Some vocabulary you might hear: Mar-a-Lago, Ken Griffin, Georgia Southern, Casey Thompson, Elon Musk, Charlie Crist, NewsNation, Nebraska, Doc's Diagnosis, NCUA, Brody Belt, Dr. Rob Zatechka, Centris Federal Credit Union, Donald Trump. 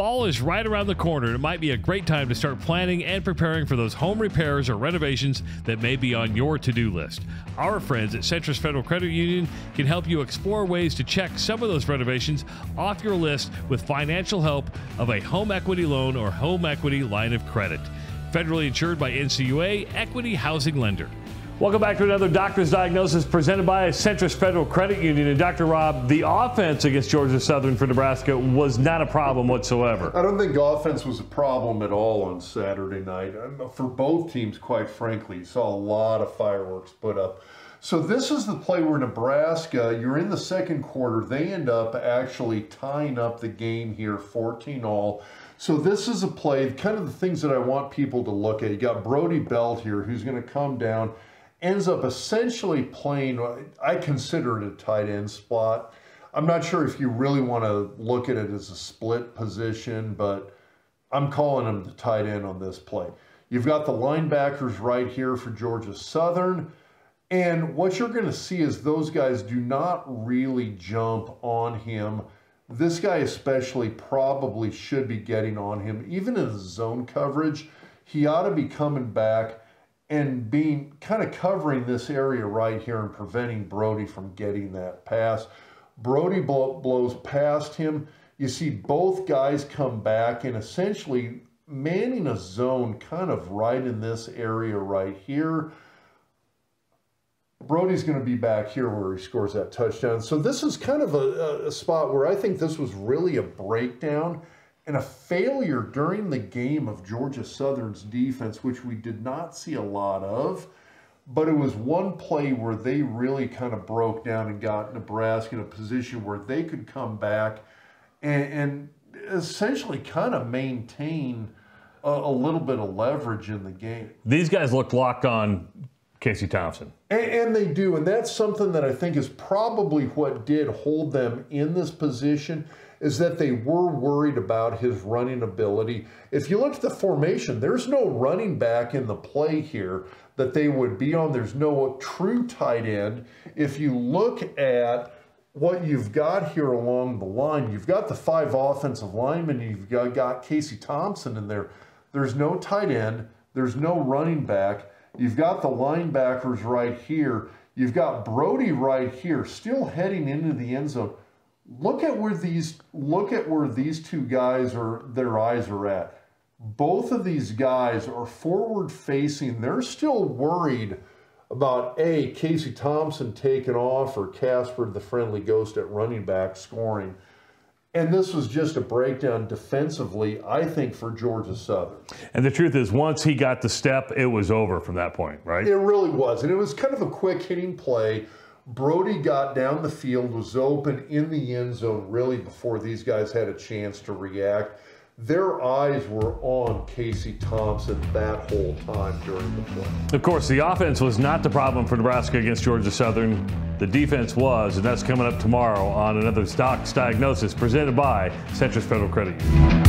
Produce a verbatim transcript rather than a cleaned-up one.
Fall is right around the corner, and it might be a great time to start planning and preparing for those home repairs or renovations that may be on your to-do list. Our friends at Centris Federal Credit Union can help you explore ways to check some of those renovations off your list with financial help of a home equity loan or home equity line of credit. Federally insured by N C U A, equity housing lender. Welcome back to another Doctor's Diagnosis presented by Centris Federal Credit Union. And Doctor Rob, the offense against Georgia Southern for Nebraska was not a problem whatsoever. I don't think offense was a problem at all on Saturday night. For both teams, quite frankly, you saw a lot of fireworks put up. So this is the play where Nebraska, you're in the second quarter, they end up actually tying up the game here, fourteen all. So this is a play, kind of the things that I want people to look at. You got Brody Belt here, who's going to come down, ends up essentially playing, I consider it a tight end spot. I'm not sure if you really want to look at it as a split position, but I'm calling him the tight end on this play. You've got the linebackers right here for Georgia Southern. And what you're going to see is those guys do not really jump on him. This guy especially probably should be getting on him. Even in the zone coverage, he ought to be coming back and being kind of covering this area right here and preventing Brody from getting that pass. Brody blow, blows past him. You see both guys come back and essentially manning a zone kind of right in this area right here. Brody's going to be back here where he scores that touchdown. So this is kind of a, a spot where I think this was really a breakdown and a failure during the game of Georgia Southern's defense, which we did not see a lot of. But it was one play where they really kind of broke down and got Nebraska in a position where they could come back and, and essentially kind of maintain a, a little bit of leverage in the game. These guys looked locked on Casey Thompson. And, and they do, and that's something that I think is probably what did hold them in this position, is that they were worried about his running ability. If you look at the formation, there's no running back in the play here that they would be on. There's no true tight end. If you look at what you've got here along the line, you've got the five offensive linemen, you've got, got Casey Thompson in there. There's no tight end. There's no running back. You've got the linebackers right here. You've got Brody right here, still heading into the end zone. Look at where these look at where these two guys are. Their eyes are at. Both of these guys are forward facing. They're still worried about a Casey Thompson taking off or Casper, the friendly ghost at running back, scoring. And this was just a breakdown defensively, I think, for Georgia Southern. And the truth is, once he got the step, it was over from that point, right? It really was. And it was kind of a quick hitting play. Brody got down the field, was open in the end zone really before these guys had a chance to react. Their eyes were on Casey Thompson that whole time during the play. Of course, the offense was not the problem for Nebraska against Georgia Southern. The defense was, and that's coming up tomorrow on another Doc's Diagnosis presented by Centris Federal Credit Union.